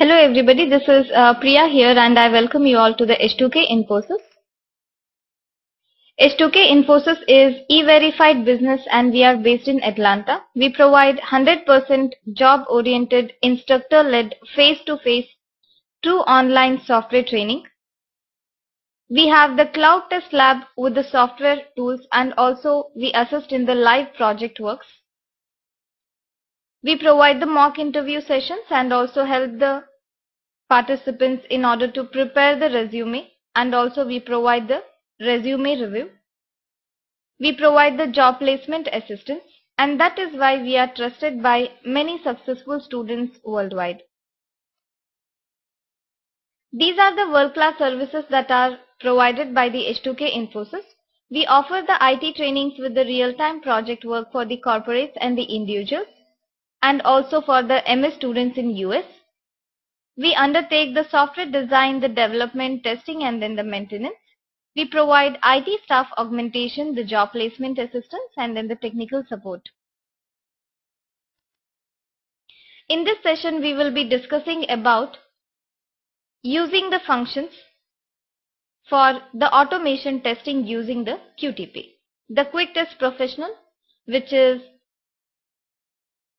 Hello everybody, this is Priya here and I welcome you all to the H2K Infosys. H2K Infosys is e-verified business and we are based in Atlanta. We provide 100% job-oriented, instructor-led, face-to-face to online software training. We have the cloud test lab with the software tools and also we assist in the live project works. We provide the mock interview sessions and also help the participants in order to prepare the resume, and also we provide the resume review. We provide the job placement assistance, and that is why we are trusted by many successful students worldwide. These are the world-class services that are provided by the H2K Infosys. We offer the IT trainings with the real-time project work for the corporates and the individuals, and also for the MS students in US. We undertake the software design, the development, testing and then the maintenance. We provide IT staff augmentation, the job placement assistance and then the technical support. In this session we will be discussing about using the functions for the automation testing using the QTP. The Quick Test Professional, which is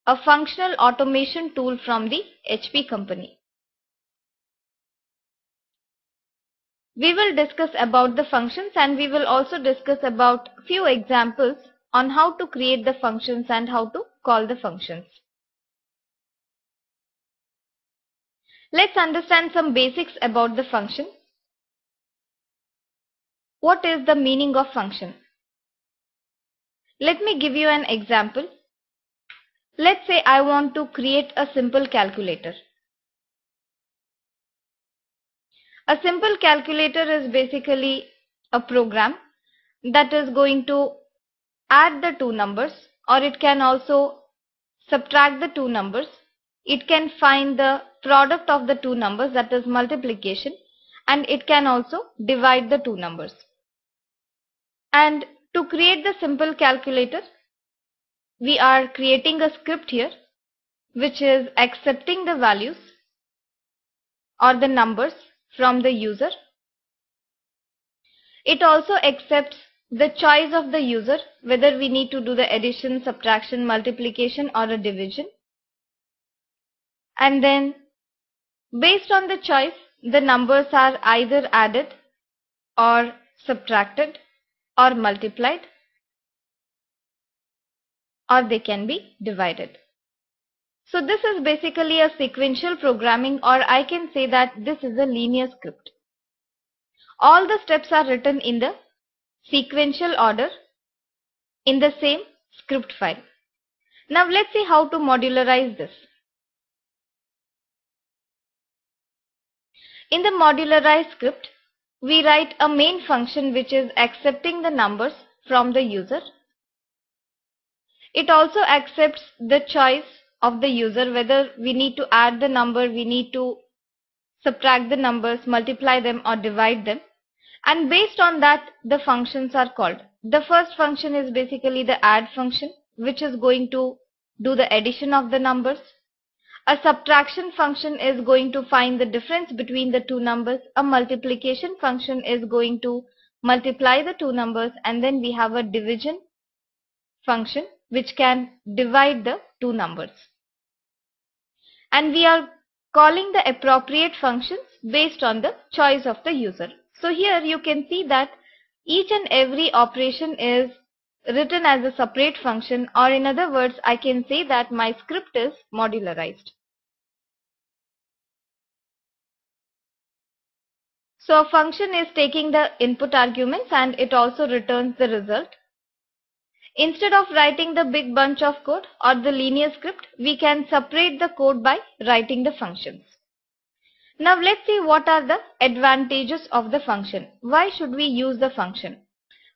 a functional automation tool from the HP company. We will discuss about the functions and we will also discuss about few examples on how to create the functions and how to call the functions. Let's understand some basics about the function. What is the meaning of function? Let me give you an example. Let's say I want to create a simple calculator. A simple calculator is basically a program that is going to add the two numbers, or it can also subtract the two numbers. It can find the product of the two numbers, that is multiplication, and it can also divide the two numbers. And to create the simple calculator, we are creating a script here which is accepting the values or the numbers from the user. It also accepts the choice of the user whether we need to do the addition, subtraction, multiplication or a division. And then based on the choice, the numbers are either added or subtracted or multiplied, or they can be divided. So this is basically a sequential programming, or I can say that this is a linear script. All the steps are written in the sequential order in the same script file. Now let's see how to modularize this. In the modularized script, we write a main function which is accepting the numbers from the user. It also accepts the choice of the user whether we need to add the number, we need to subtract the numbers, multiply them or divide them. And based on that, the functions are called. The first function is basically the add function, which is going to do the addition of the numbers. A subtraction function is going to find the difference between the two numbers. A multiplication function is going to multiply the two numbers, and then we have a division function which can divide the two numbers. And we are calling the appropriate functions based on the choice of the user. So here you can see that each and every operation is written as a separate function, or in other words, I can say that my script is modularized. So a function is taking the input arguments and it also returns the result. Instead of writing the big bunch of code or the linear script, we can separate the code by writing the functions. Now let's see what are the advantages of the function. Why should we use the function?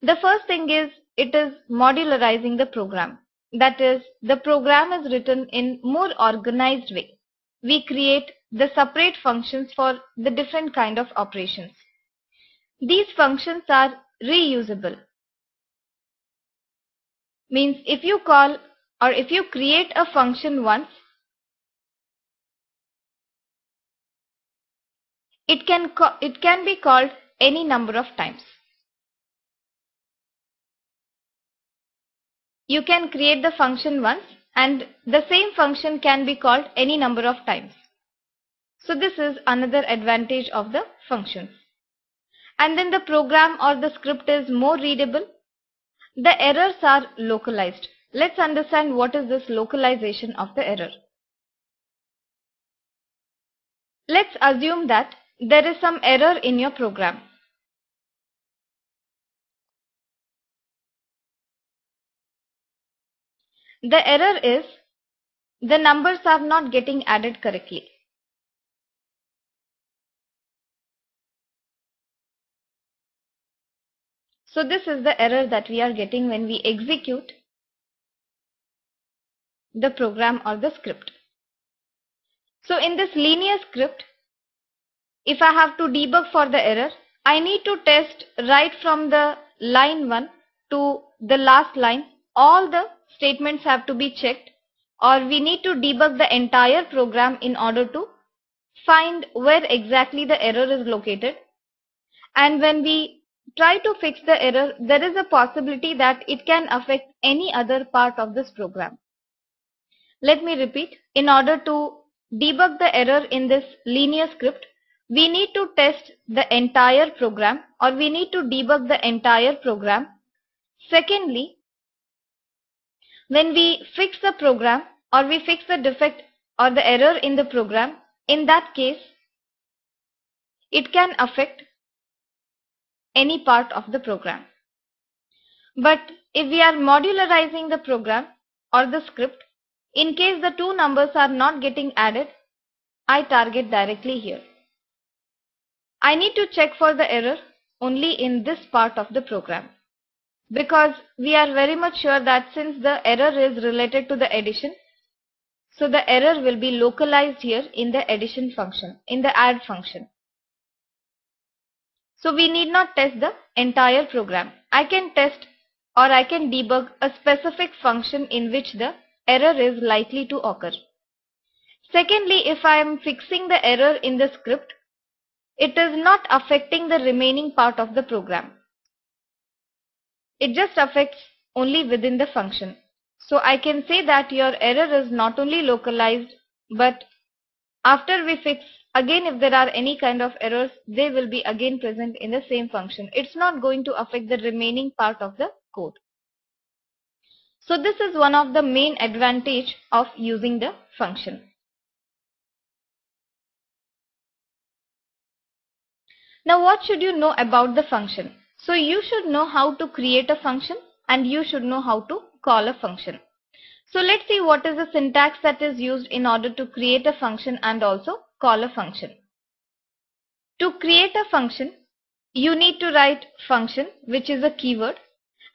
The first thing is it is modularizing the program. That is, the program is written in more organized way. We create the separate functions for the different kind of operations. These functions are reusable. Means if you call or if you create a function once, It can be called any number of times. You can create the function once and the same function can be called any number of times. So this is another advantage of the functions. And then the program or the script is more readable. The errors are localized. Let's understand what is this localization of the error. Let's assume that there is some error in your program. The error is the numbers are not getting added correctly. So this is the error that we are getting when we execute the program or the script. So in this linear script, if I have to debug for the error, I need to test right from the line 1 to the last line. All the statements have to be checked, or we need to debug the entire program in order to find where exactly the error is located. And when we try to fix the error, there is a possibility that it can affect any other part of this program. Let me repeat, in order to debug the error in this linear script, we need to test the entire program, or we need to debug the entire program. Secondly, when we fix the program or we fix the defect or the error in the program, in that case, it can affect any part of the program. But if we are modularizing the program or the script, in case the two numbers are not getting added, I target directly here. I need to check for the error only in this part of the program, because we are very much sure that since the error is related to the addition, so the error will be localized here in the addition function, in the add function. So we need not test the entire program. I can test or I can debug a specific function in which the error is likely to occur. Secondly, if I am fixing the error in the script, it is not affecting the remaining part of the program. It just affects only within the function. So I can say that your error is not only localized, but after we fix, again if there are any kind of errors, they will be again present in the same function. It's not going to affect the remaining part of the code. So this is one of the main advantage of using the function. Now what should you know about the function? So you should know how to create a function and you should know how to call a function. So let's see what is the syntax that is used in order to create a function and also call a function. To create a function, you need to write function, which is a keyword,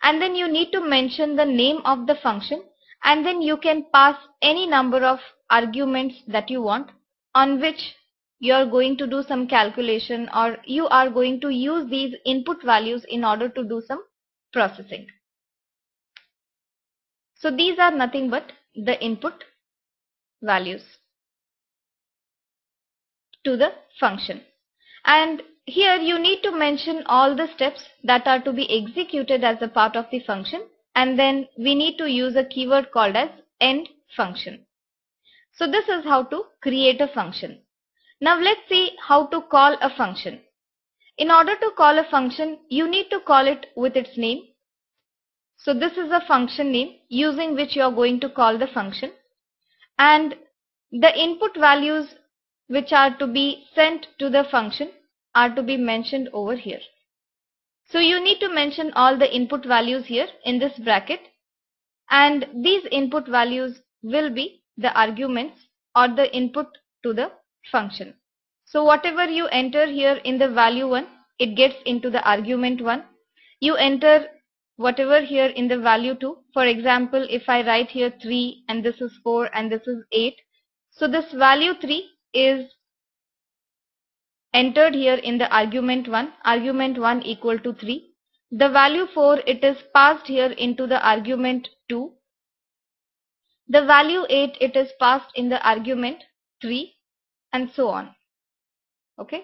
and then you need to mention the name of the function, and then you can pass any number of arguments that you want on which you are going to do some calculation, or you are going to use these input values in order to do some processing. So these are nothing but the input values to the function. And here you need to mention all the steps that are to be executed as a part of the function, and then we need to use a keyword called as end function. So this is how to create a function. Now let's see how to call a function. In order to call a function, you need to call it with its name. So this is a function name using which you are going to call the function, and the input values which are to be sent to the function are to be mentioned over here. So you need to mention all the input values here in this bracket, and these input values will be the arguments or the input to the function. So whatever you enter here in the value 1, it gets into the argument 1. You enter whatever here in the value 2. For example, if I write here 3 and this is 4 and this is 8. So this value 3 is entered here in the argument 1, argument 1 equal to 3. The value 4, it is passed here into the argument 2. The value 8, it is passed in the argument 3, and so on. Okay.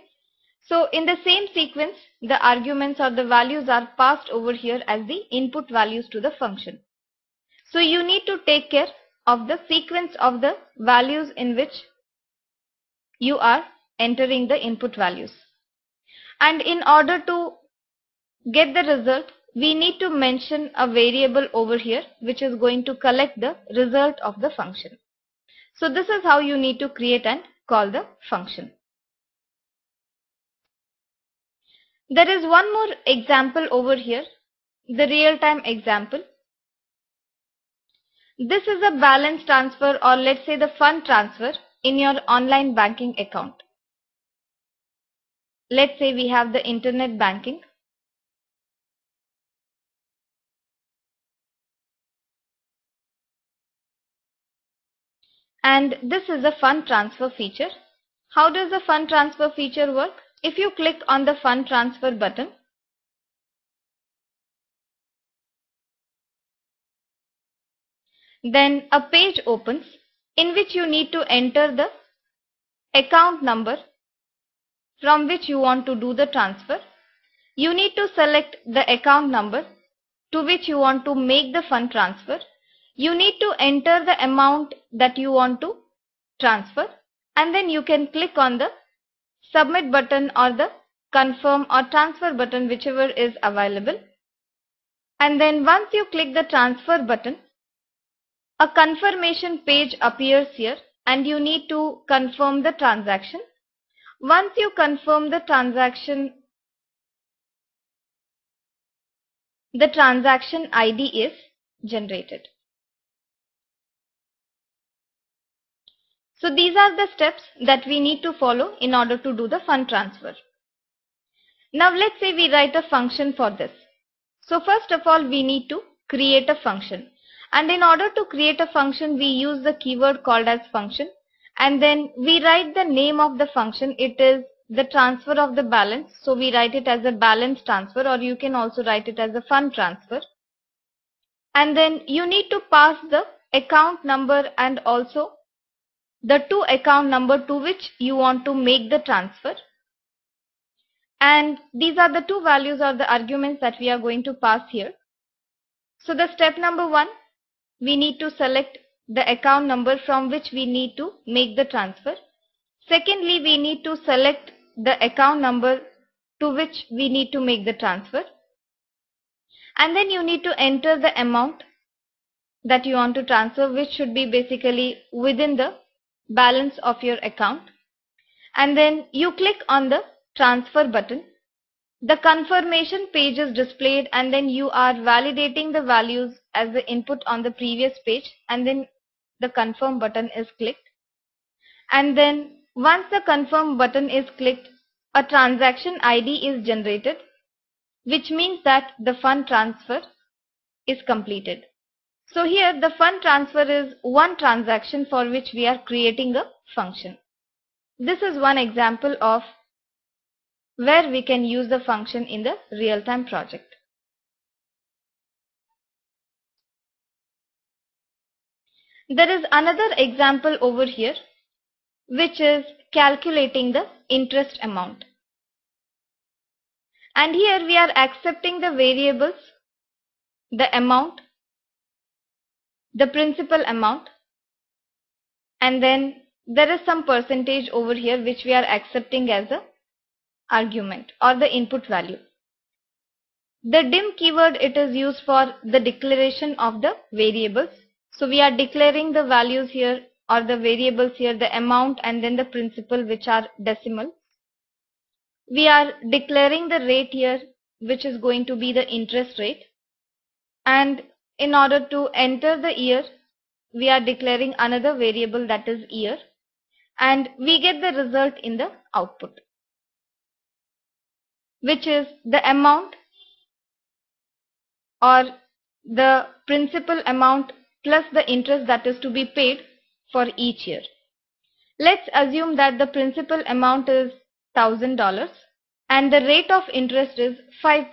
So in the same sequence, the arguments or the values are passed over here as the input values to the function. So you need to take care of the sequence of the values in which you are entering the input values. And in order to get the result, we need to mention a variable over here which is going to collect the result of the function. So this is how you need to create and call the function. There is one more example over here, the real-time example. This is a balance transfer, or let's say the fund transfer in your online banking account. Let's say we have the internet banking. And this is the fund transfer feature. How does the fund transfer feature work? If you click on the fund transfer button, then a page opens in which you need to enter the account number from which you want to do the transfer. You need to select the account number to which you want to make the fund transfer. You need to enter the amount that you want to transfer, and then you can click on the submit button or the confirm or transfer button, whichever is available. And then once you click the transfer button, a confirmation page appears here and you need to confirm the transaction. Once you confirm the transaction ID is generated. So these are the steps that we need to follow in order to do the fund transfer. Now let's say we write a function for this. So first of all, we need to create a function. And in order to create a function, we use the keyword called as function. And then we write the name of the function. It is the transfer of the balance. So we write it as a balance transfer, or you can also write it as a fund transfer. And then you need to pass the account number and also the to account number to which you want to make the transfer. And these are the two values or the arguments that we are going to pass here. So the step number one, we need to select the account number from which we need to make the transfer. Secondly, we need to select the account number to which we need to make the transfer. And then you need to enter the amount that you want to transfer, which should be basically within the balance of your account. And then you click on the transfer button. The confirmation page is displayed, and then you are validating the values as the input on the previous page, and then the confirm button is clicked. And then once the confirm button is clicked, a transaction ID is generated, which means that the fund transfer is completed. So here the fund transfer is one transaction for which we are creating a function. This is one example of where we can use the function in the real-time project. There is another example over here, which is calculating the interest amount. And here we are accepting the variables, the amount, the principal amount, and then there is some percentage over here which we are accepting as a argument or the input value. The dim keyword, it is used for the declaration of the variables. So we are declaring the values here or the variables here, the amount and then the principal, which are decimal. We are declaring the rate here, which is going to be the interest rate. And in order to enter the year, we are declaring another variable, that is year, and we get the result in the output, which is the amount or the principal amount plus the interest that is to be paid for each year. Let's assume that the principal amount is $1,000 and the rate of interest is 5%.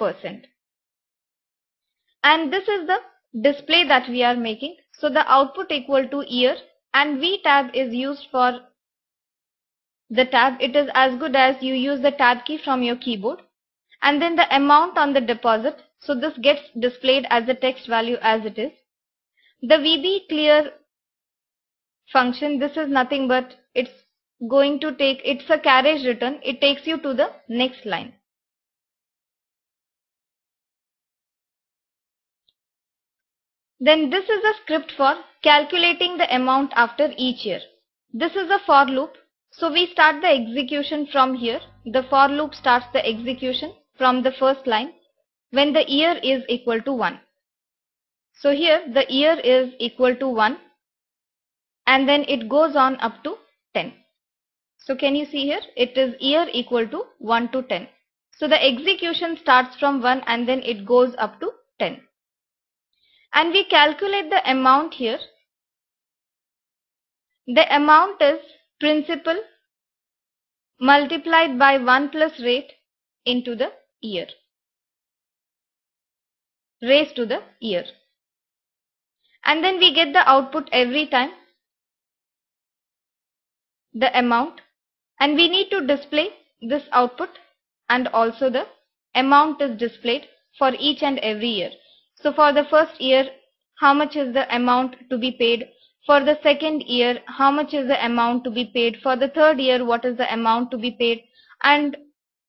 And this is the display that we are making. So the output equal to year, and VTAB is used for the tab, it is as good as you use the tab key from your keyboard. And then the amount on the deposit, so this gets displayed as a text value as it is. The VB clear function, this is nothing but it's a carriage return, it takes you to the next line. Then this is a script for calculating the amount after each year. This is a for loop, so we start the execution from here. The for loop starts the execution from the first line when the year is equal to 1. So here the year is equal to 1 and then it goes on up to 10. So can you see here, it is year equal to 1 to 10. So the execution starts from 1 and then it goes up to 10. And we calculate the amount here. The amount is principal multiplied by 1 plus rate into the year, raised to the year. And then we get the output every time, the amount, and we need to display this output, and also the amount is displayed for each and every year. So for the first year, how much is the amount to be paid? For the second year, how much is the amount to be paid? For the third year, what is the amount to be paid? And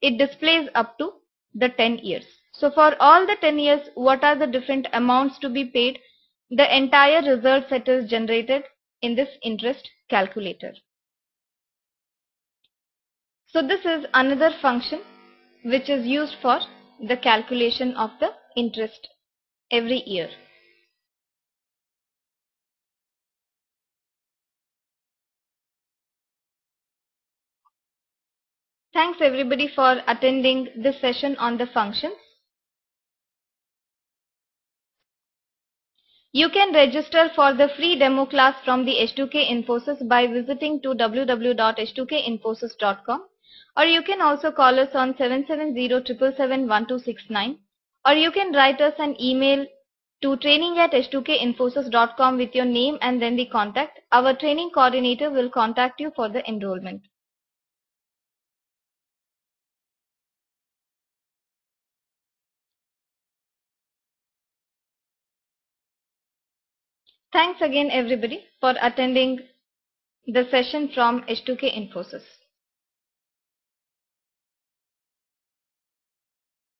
it displays up to the 10 years. So for all the 10 years, what are the different amounts to be paid? The entire result set is generated in this interest calculator. So this is another function which is used for the calculation of the interest every year. Thanks everybody for attending this session on the functions. You can register for the free demo class from the H2K Infosys by visiting to www.h2kinfosys.com. Or you can also call us on 770-777-1269, or you can write us an email to training@h2kinfosys.com with your name and then the contact. Our training coordinator will contact you for the enrollment. Thanks again everybody for attending the session from H2K Infosys.